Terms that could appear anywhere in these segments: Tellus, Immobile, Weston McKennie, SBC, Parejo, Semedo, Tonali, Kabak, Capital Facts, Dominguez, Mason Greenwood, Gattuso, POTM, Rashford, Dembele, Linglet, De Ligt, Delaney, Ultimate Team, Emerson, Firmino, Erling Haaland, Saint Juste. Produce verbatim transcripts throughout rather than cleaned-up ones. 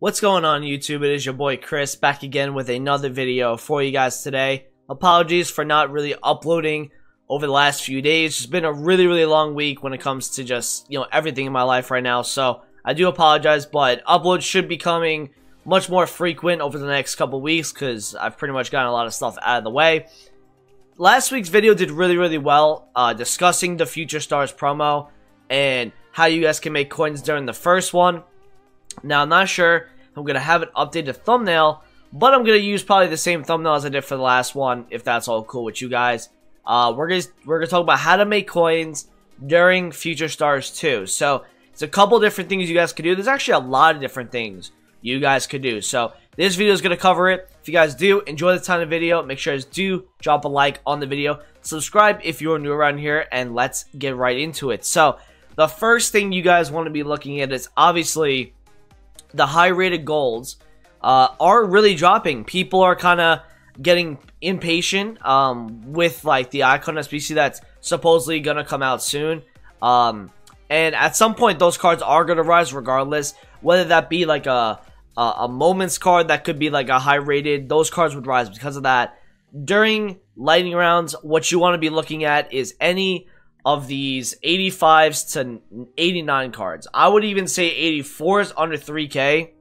What's going on, YouTube? It is your boy Chris back again with another video for you guys today. Apologies for not really uploading over the last few days. It's been a really, really long week when it comes to just, you know, everything in my life right now. So I do apologize, but uploads should be coming much more frequent over the next couple weeks because I've pretty much gotten a lot of stuff out of the way. Last week's video did really, really well uh, discussing the Future Stars promo and how you guys can make coins during the first one. Now, I'm not sure I'm going to have an updated thumbnail, but I'm going to use probably the same thumbnail as I did for the last one, if that's all cool with you guys. Uh, we're going we're going to talk about how to make coins during Future Stars two. So, it's a couple different things you guys could do. There's actually a lot of different things you guys could do. So, this video is going to cover it. If you guys do enjoy the time of the video, make sure you do drop a like on the video. Subscribe if you're new around here, and let's get right into it. So, the first thing you guys want to be looking at is obviously the high-rated golds uh, are really dropping. People are kind of getting impatient um, with like the Icon S B C that's supposedly going to come out soon. Um, and at some point, those cards are going to rise regardless, whether that be like a, a, a Moments card that could be like a high-rated. Those cards would rise because of that. During lightning rounds, what you want to be looking at is any of these eighty-fives to eighty-nine cards. I would even say eighty-fours under three K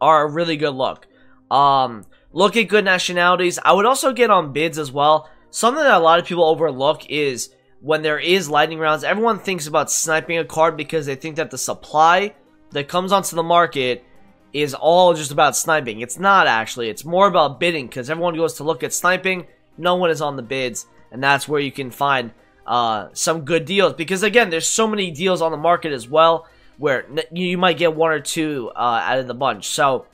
are a really good look. Um, look at good nationalities. I would also get on bids as well. Something that a lot of people overlook is when there is lightning rounds, everyone thinks about sniping a card because they think that the supply that comes onto the market is all just about sniping. It's not actually. It's more about bidding because everyone goes to look at sniping. No one is on the bids, and that's where you can find uh some good deals, because again, there's so many deals on the market as well where you might get one or two uh out of the bunch. So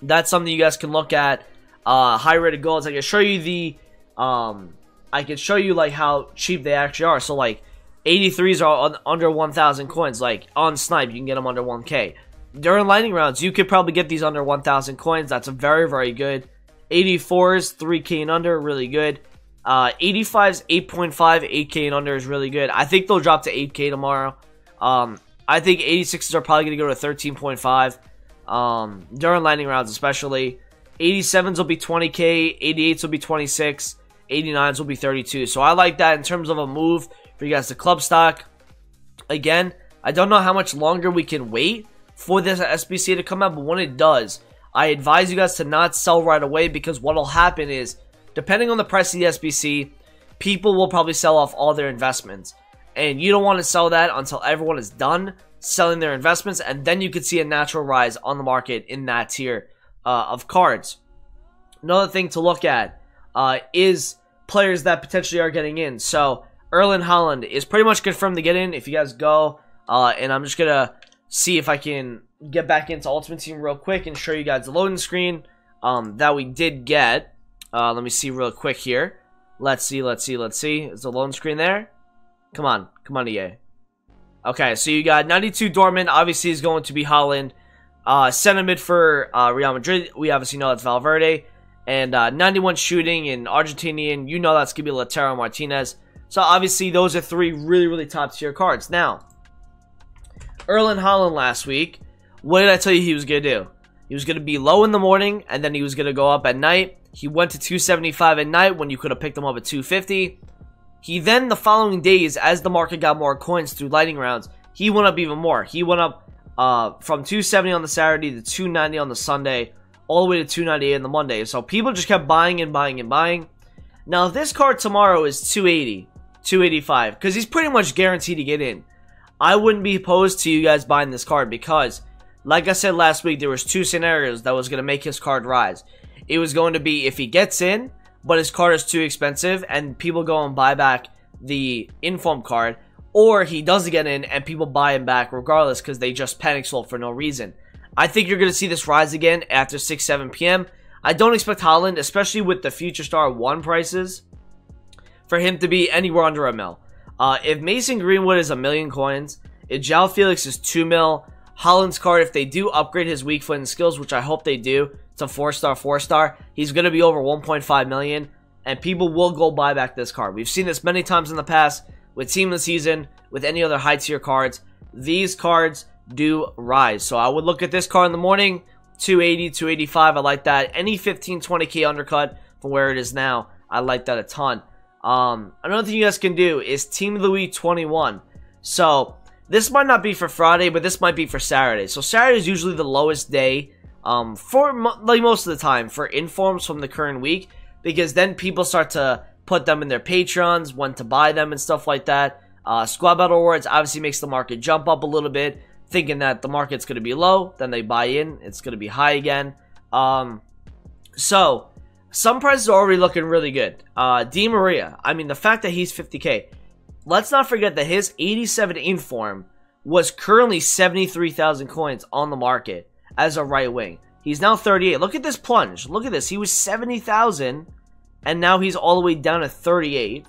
that's something you guys can look at. Uh high rated golds, I can show you the um I can show you like how cheap they actually are. So like eighty-threes are on, under one thousand coins. Like on Snipe, you can get them under one K. During lightning rounds, you could probably get these under one thousand coins. That's a very, very good. Eighty-fours three K and under, really good. Uh, eighty-fives, eight point five, eight K and under is really good. I think they'll drop to eight K tomorrow. Um, I think eighty-sixes are probably going to go to thirteen point five um, during lightning rounds especially. eighty-sevens will be twenty K, eighty-eights will be twenty-six, eighty-nines will be thirty-two. So I like that in terms of a move for you guys to club stock. Again, I don't know how much longer we can wait for this S B C to come out, but when it does, I advise you guys to not sell right away, because what will happen is, depending on the price of the S B C, people will probably sell off all their investments. And you don't want to sell that until everyone is done selling their investments, and then you could see a natural rise on the market in that tier uh, of cards. Another thing to look at uh, is players that potentially are getting in. So Erling Haaland is pretty much confirmed to get in. If you guys go, uh, and I'm just going to see if I can get back into Ultimate Team real quick and show you guys the loading screen um, that we did get. Uh, let me see real quick here. Let's see, let's see, let's see. Is the loan screen there? Come on. Come on, E A. Okay, so you got ninety-two Dortmund. Obviously, is going to be Haaland. Uh, Center mid for uh, Real Madrid. We obviously know that's Valverde. And uh, ninety-one shooting and Argentinian. You know that's going to be Lautaro Martínez. So, obviously, those are three really, really top-tier cards. Now, Erling Haaland last week, what did I tell you he was going to do? He was going to be low in the morning, and then he was going to go up at night. He went to two seventy-five at night when you could have picked him up at two fifty. He then, the following days, as the market got more coins through lightning rounds, he went up even more. He went up uh, from two seventy on the Saturday to two ninety on the Sunday, all the way to two ninety-eight on the Monday. So people just kept buying and buying and buying. Now, this card tomorrow is two eighty, two eighty-five, because he's pretty much guaranteed to get in. I wouldn't be opposed to you guys buying this card because, like I said last week, there was two scenarios that was going to make his card rise. It was going to be if he gets in, but his card is too expensive and people go and buy back the inform card, or he doesn't get in and people buy him back regardless because they just panic sold for no reason. I think you're going to see this rise again after six, seven P M I don't expect Haaland, especially with the Future Star one prices, for him to be anywhere under a mil. Uh, if Mason Greenwood is a million coins, if João Félix is two mil, Haaland's card, if they do upgrade his weak foot and skills, which I hope they do, to four star, four star, he's going to be over one point five million, and people will go buy back this card. We've seen this many times in the past with Team of the Season, with any other high tier cards. These cards do rise. So I would look at this car in the morning, two eighty, two eighty-five. I like that. Any fifteen, twenty K undercut from where it is now, I like that a ton. Um, another thing you guys can do is Team Louis twenty-one. So this might not be for Friday, but this might be for Saturday. So Saturday is usually the lowest day um, for mo like most of the time for informs from the current week, because then people start to put them in their Patreons, when to buy them and stuff like that. Uh, Squad Battle Awards obviously makes the market jump up a little bit, thinking that the market's going to be low, then they buy in, it's going to be high again. Um, so some prices are already looking really good. Uh, Di Maria, I mean, the fact that he's fifty K, let's not forget that his eighty-seven inform was currently seventy-three thousand coins on the market as a right wing. He's now thirty-eight. Look at this plunge. Look at this. He was seventy thousand, and now he's all the way down to thirty-eight.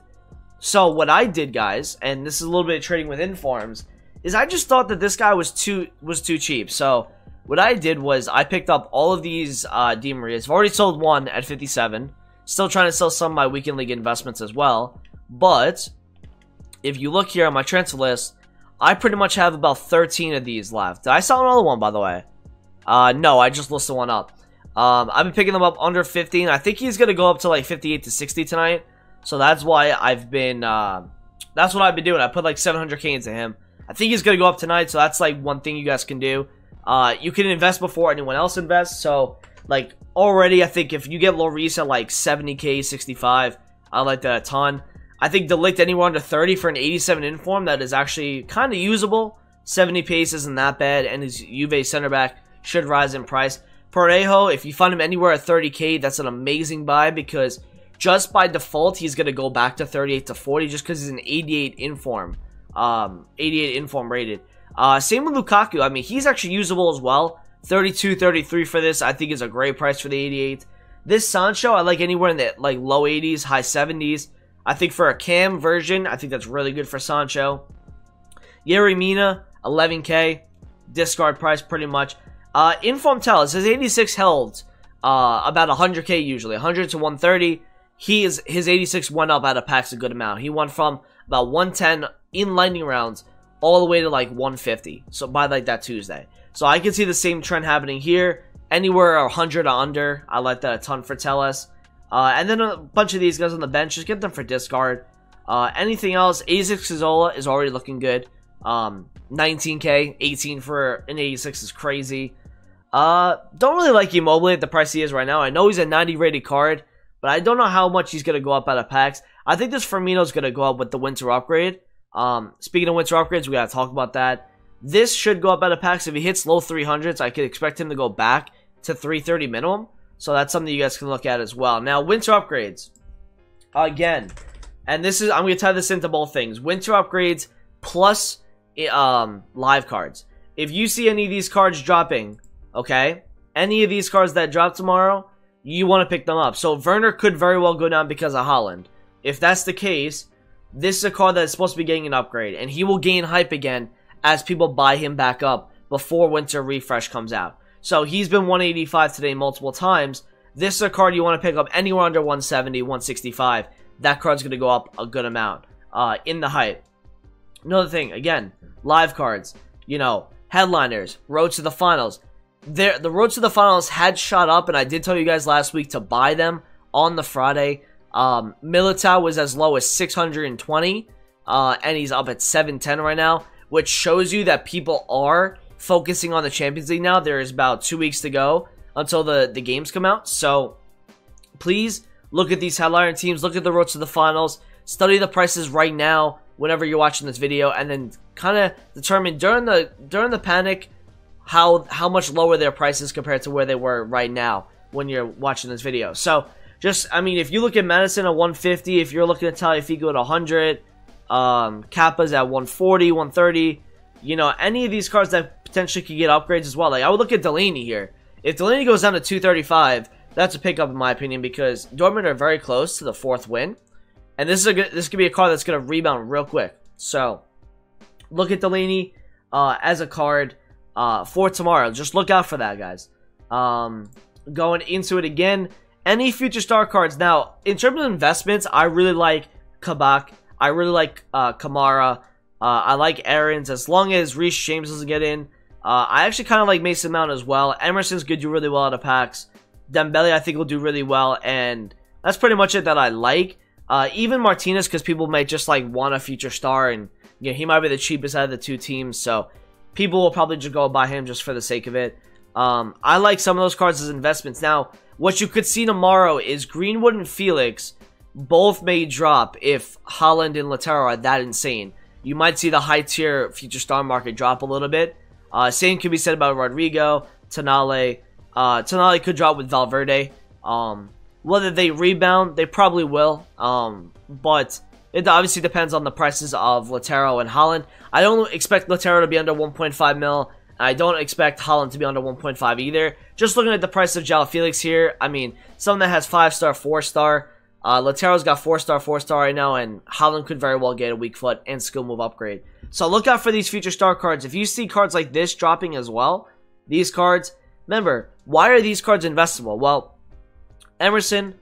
So what I did, guys, and this is a little bit of trading with informs, is I just thought that this guy was too was too cheap. So what I did was I picked up all of these uh, Di Marias. I've already sold one at fifty-seven. Still trying to sell some of my weekend league investments as well. But if you look here on my transfer list, I pretty much have about thirteen of these left. Did I sell another one, by the way? Uh, no, I just listed one up. Um, I've been picking them up under fifteen. I think he's going to go up to like fifty-eight to sixty tonight. So that's why I've been, uh, that's what I've been doing. I put like seven hundred K into him. I think he's going to go up tonight. So that's like one thing you guys can do. Uh, you can invest before anyone else invests. So like already, I think if you get Lloris at like seventy K, sixty-five, I like that a ton. I think De Ligt anywhere under thirty for an eighty-seven inform, that is actually kind of usable. seventy pace isn't that bad, and his Juve center back should rise in price. Parejo, if you find him anywhere at thirty K, that's an amazing buy, because just by default, he's going to go back to thirty-eight to forty just because he's an eighty-eight inform, um, eighty-eight inform rated. Uh, same with Lukaku. I mean, he's actually usable as well. thirty-two, thirty-three for this, I think, is a great price for the eighty-eight. This Sancho, I like anywhere in the like low eighties, high seventies. I think for a cam version, I think that's really good for Sancho. Yeri Mina, eleven K. Discard price, pretty much. Uh, Inform Tellus, his eighty-six held uh, about one hundred K usually, one hundred to one thirty. He is, his eighty-six went up out of packs a good amount. He went from about one ten in lightning rounds all the way to like one fifty. So by like that Tuesday. So I can see the same trend happening here. Anywhere one hundred or under, I like that a ton for Tellus. Uh, and then a bunch of these guys on the bench, just get them for discard. Uh, anything else, eighty-six Cazola is already looking good. Um, nineteen K, eighteen for an eighty-six is crazy. Uh, don't really like Immobile at the price he is right now. I know he's a ninety rated card, but I don't know how much he's going to go up out of packs. I think this Firmino is going to go up with the winter upgrade. Um, speaking of winter upgrades, we got to talk about that. This should go up out of packs. If he hits low three hundreds, I could expect him to go back to three thirty minimum. So that's something you guys can look at as well. Now, winter upgrades. Again, and this is, I'm going to tie this into both things. Winter upgrades plus um, live cards. If you see any of these cards dropping, okay, any of these cards that drop tomorrow, you want to pick them up. So Werner could very well go down because of Haaland. If that's the case, this is a card that is supposed to be getting an upgrade, and he will gain hype again as people buy him back up before winter refresh comes out. So he's been one eighty-five today multiple times. This is a card you want to pick up anywhere under one seventy, one sixty-five. That card's going to go up a good amount uh, in the hype. Another thing, again, live cards. You know, headliners, road to the finals. There, the road to the finals had shot up, and I did tell you guys last week to buy them on the Friday. Um, Militao was as low as six hundred twenty, uh, and he's up at seven ten right now, which shows you that people are focusing on the Champions League now. There is about two weeks to go until the, the games come out. So please look at these headliner teams. Look at the roads to the finals. Study the prices right now whenever you're watching this video. And then kind of determine during the during the panic how, how much lower their prices compared to where they were right now when you're watching this video. So just, I mean, if you look at Madison at one fifty, if you're looking at Taliafico at one hundred, um, Kappa's at one forty, one thirty, you know, any of these cards that potentially could get upgrades as well. Like, I would look at Delaney here. If Delaney goes down to two thirty-five, that's a pickup in my opinion, because Dortmund are very close to the fourth win, and this is a good, this could be a card that's going to rebound real quick. So look at Delaney uh, as a card uh, for tomorrow. Just look out for that, guys. Um, going into it again, any future star cards. Now, in terms of investments, I really like Kabak. I really like uh, Kamara. Uh, I like Aaron's, as long as Reece James doesn't get in. Uh, I actually kind of like Mason Mount as well. Emerson's going to do really well out of packs. Dembele, I think, will do really well. And that's pretty much it that I like. Uh, even Martinez, because people might just like want a future star. And you know, he might be the cheapest out of the two teams. So people will probably just go buy him just for the sake of it. Um, I like some of those cards as investments. Now, what you could see tomorrow is Greenwood and Felix both may drop if Haaland and Lautaro are that insane. You might see the high-tier future star market drop a little bit. Uh, same can be said about Rodrigo, Tonali. Uh, Tonali could drop with Valverde. Um, whether they rebound, they probably will. Um, but it obviously depends on the prices of Lautaro and Haaland. I don't expect Lautaro to be under one point five mil. I don't expect Haaland to be under one point five either. Just looking at the price of João Felix here, I mean, someone that has five star, four star. Uh, Lautaro's got four star, four star right now, and Haaland could very well get a weak foot and skill move upgrade. So look out for these future star cards. If you see cards like this dropping as well, these cards, remember, why are these cards investable? Well, Emerson,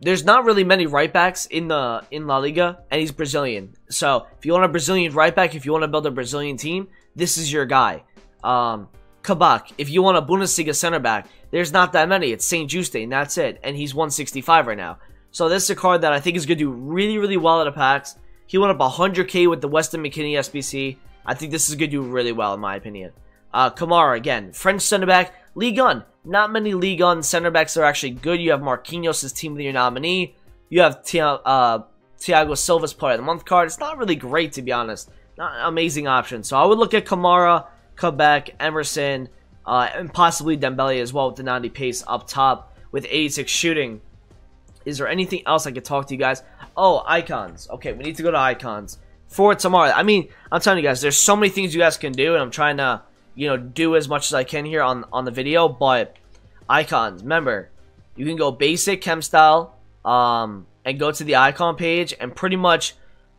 there's not really many right backs in the in La Liga, and he's Brazilian. So if you want a Brazilian right back, if you want to build a Brazilian team, this is your guy. Um, Kabak, if you want a Bundesliga center back, there's not that many. It's Saint Juste, and that's it. And he's one sixty-five right now. So this is a card that I think is going to do really, really well out of packs. He went up one hundred K with the Weston McKennie S B C. I think this is going to do really well, in my opinion. Uh, Kamara, again, French center back. Ligue one. Not many Ligue one center backs are actually good. You have Marquinhos' team of the year nominee. You have Tia uh, Thiago Silva's player of the month card. It's not really great, to be honest. Not an amazing option. So I would look at Kamara, Kabak, Emerson, uh, and possibly Dembele as well with the ninety pace up top with eighty-six shooting. Is there anything else I could talk to you guys? Oh, icons. Okay, we need to go to icons for tomorrow. I mean, I'm telling you guys, there's so many things you guys can do, and I'm trying to, you know, do as much as I can here on, on the video, but icons. Remember, you can go basic chem style um, and go to the icon page, and pretty much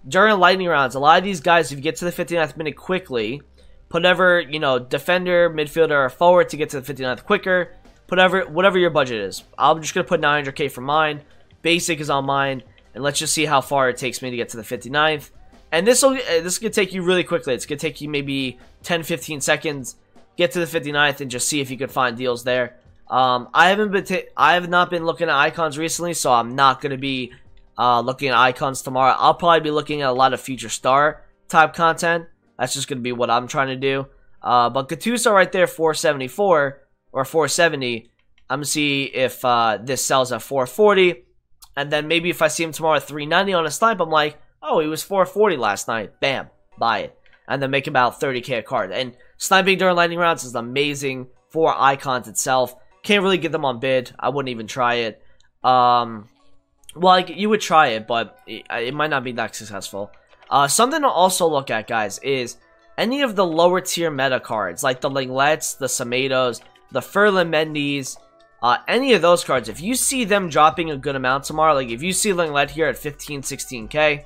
during lightning rounds, a lot of these guys, if you get to the fifty-ninth minute quickly, put whatever, you know, defender, midfielder, or forward to get to the fifty-ninth quicker, whatever, whatever your budget is. I'm just going to put nine hundred K for mine. Basic is on mine, and let's just see how far it takes me to get to the fifty-ninth. And this will this could take you really quickly. It's going to take you maybe ten fifteen seconds. Get to the fifty-ninth and just see if you could find deals there. Um, I haven't been ta I have not been looking at icons recently, so I'm not going to be uh, looking at icons tomorrow. I'll probably be looking at a lot of future star type content. That's just going to be what I'm trying to do. Uh, but Gattuso right there, four seventy-four or four seventy. I'm going to see if uh, this sells at four forty. And then maybe if I see him tomorrow at three ninety on a snipe, I'm like, oh, he was four forty last night. Bam. Buy it. And then make about thirty K a card. And sniping during lightning rounds is amazing for icons itself. Can't really get them on bid. I wouldn't even try it. Um, well, like, you would try it, but it, it might not be that successful. Uh, something to also look at, guys, is any of the lower tier meta cards, like the Linglets, the Semedos, the Ferland Mendes. Uh, any of those cards, if you see them dropping a good amount tomorrow, like if you see Linglet here at fifteen, sixteen K,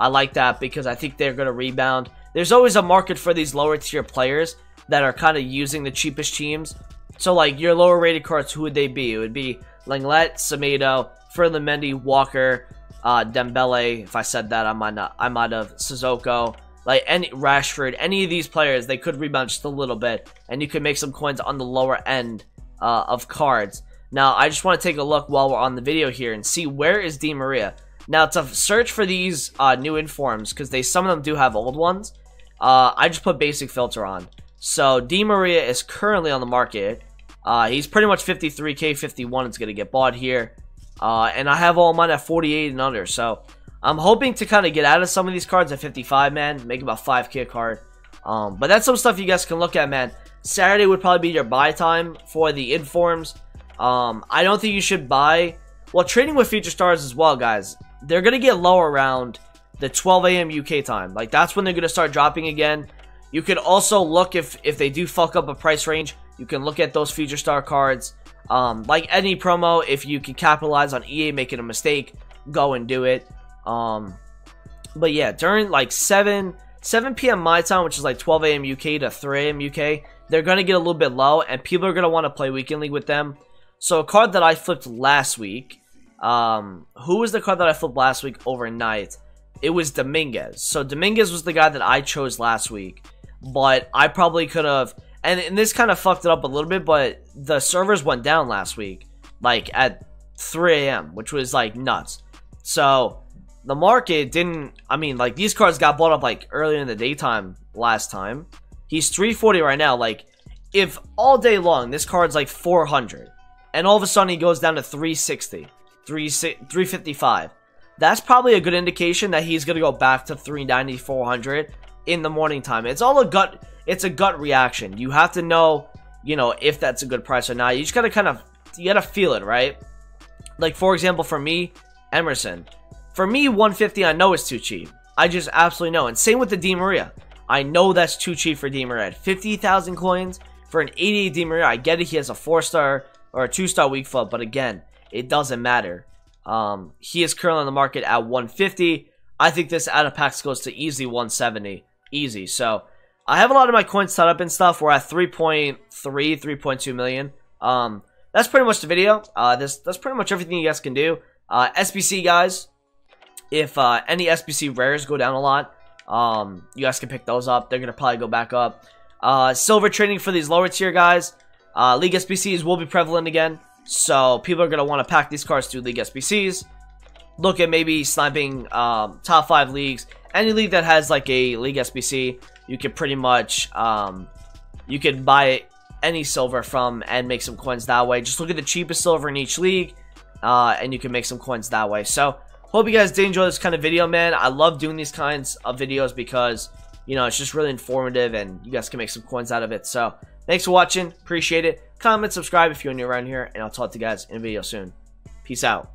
I like that because I think they're going to rebound. There's always a market for these lower tier players that are kind of using the cheapest teams. So like your lower rated cards, who would they be? It would be Linglet, Semedo, Ferland Mendes, Walker, uh, Dembele. If I said that, I might not. I might have Sissoko, like any Rashford, any of these players, they could rebound just a little bit, and you could make some coins on the lower end. Uh, of cards. Now I just want to take a look while we're on the video here and see where is Di Maria. Now to search for these uh, new informs, because they some of them do have old ones, uh, I just put basic filter on. So Di Maria is currently on the market. Uh, he's pretty much fifty-three K, fifty-one is going to get bought here, uh, and I have all mine at forty-eight and under, so I'm hoping to kind of get out of some of these cards at fifty-five, man, make about five K a card. Um, but that's some stuff you guys can look at, man. Saturday would probably be your buy time for the informs. Um, I don't think you should buy... Well, trading with Future Stars as well, guys. They're going to get low around the twelve A M U K time. Like, that's when they're going to start dropping again. You could also look, if, if they do fuck up a price range, you can look at those Future Star cards. Um, like any promo, if you can capitalize on E A making a mistake, go and do it. Um, but yeah, during like seven P M my time, which is like twelve A M U K to three A M U K, they're going to get a little bit low, and people are going to want to play Weekend League with them. So a card that I flipped last week, um, who was the card that I flipped last week overnight? It was Dominguez. So Dominguez was the guy that I chose last week, but I probably could have, And, and this kind of fucked it up a little bit, but the servers went down last week, like at three A M, which was like nuts. So the market didn't, I mean, like these cards got bought up like earlier in the daytime last time. He's three forty right now. Like if all day long this card's like four hundred and all of a sudden he goes down to three sixty, three fifty-five, that's probably a good indication that he's going to go back to three ninety, four hundred in the morning time. It's all a gut, it's a gut reaction. You have to know, you know, if that's a good price or not. You just got to kind of, you got to feel it, right? Like, for example, for me, Emerson. For me, one fifty, I know it's too cheap. I just absolutely know. And same with the Di Maria. I know that's too cheap for Di Maria. fifty thousand coins for an eighty-eight Di Maria. I get it. He has a four-star or a two-star weak foot. But again, it doesn't matter. Um, he is currently on the market at one fifty. I think this out of packs goes to easy one seventy. Easy. So I have a lot of my coins set up and stuff. We're at three point three, three point two million. Um, that's pretty much the video. Uh, this, that's pretty much everything you guys can do. Uh, S B C guys, if uh, any S B C rares go down a lot, um, you guys can pick those up. They're going to probably go back up. Uh, silver trading for these lower tier guys. Uh, League S B Cs will be prevalent again. So people are going to want to pack these cards through League S B Cs. Look at maybe sniping um, top five leagues. Any league that has like a League S B C, you can pretty much, um, you can buy any silver from and make some coins that way. Just look at the cheapest silver in each league, uh, and you can make some coins that way. So hope you guys did enjoy this kind of video, man. I love doing these kinds of videos because, you know, it's just really informative and you guys can make some coins out of it. So thanks for watching. Appreciate it. Comment, subscribe if you're new around here, and I'll talk to you guys in a video soon. Peace out.